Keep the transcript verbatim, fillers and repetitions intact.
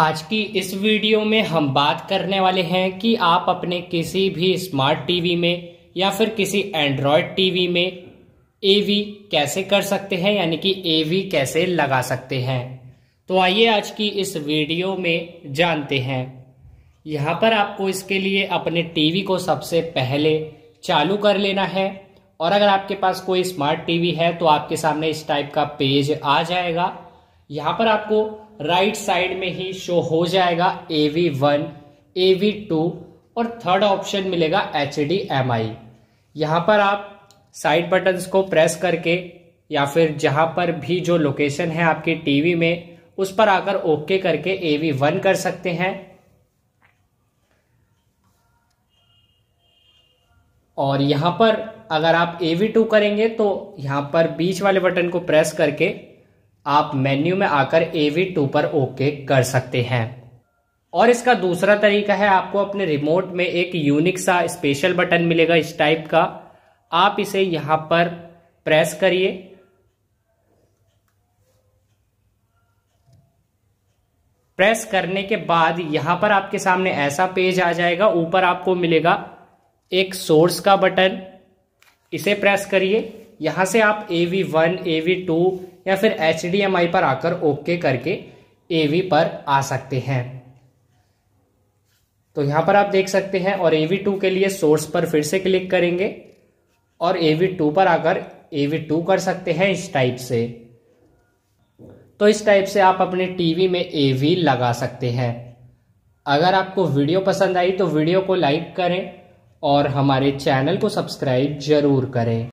आज की इस वीडियो में हम बात करने वाले हैं कि आप अपने किसी भी स्मार्ट टीवी में या फिर किसी एंड्रॉयड टीवी में एवी कैसे कर सकते हैं, यानी कि एवी कैसे लगा सकते हैं। तो आइए आज की इस वीडियो में जानते हैं। यहाँ पर आपको इसके लिए अपने टीवी को सबसे पहले चालू कर लेना है और अगर आपके पास कोई स्मार्ट टीवी है तो आपके सामने इस टाइप का पेज आ जाएगा। यहाँ पर आपको राइट साइड में ही शो हो जाएगा एवी वन, एवी टू और थर्ड ऑप्शन मिलेगा एच डी एम आई। यहाँ पर आप साइड बटन्स को प्रेस करके या फिर जहाँ पर भी जो लोकेशन है आपके टीवी में उस पर आकर ओके करके एवी वन कर सकते हैं और यहाँ पर अगर आप एवी टू करेंगे तो यहाँ पर बीच वाले बटन को प्रेस करके आप मेन्यू में आकर ए वी टू पर ओके कर सकते हैं। और इसका दूसरा तरीका है, आपको अपने रिमोट में एक यूनिक सा स्पेशल बटन मिलेगा इस टाइप का, आप इसे यहां पर प्रेस करिए प्रेस करने के बाद यहां पर आपके सामने ऐसा पेज आ जाएगा। ऊपर आपको मिलेगा एक सोर्स का बटन, इसे प्रेस करिए। यहां से आप A V one, A V two या फिर एच डी एम आई पर आकर ओके करके ए वी पर आ सकते हैं। तो यहाँ पर आप देख सकते हैं और ए वी टू के लिए सोर्स पर फिर से क्लिक करेंगे और ए वी टू पर आकर ए वी टू कर सकते हैं इस टाइप से। तो इस टाइप से आप अपने टीवी में ए वी लगा सकते हैं। अगर आपको वीडियो पसंद आई तो वीडियो को लाइक करें और हमारे चैनल को सब्सक्राइब जरूर करें।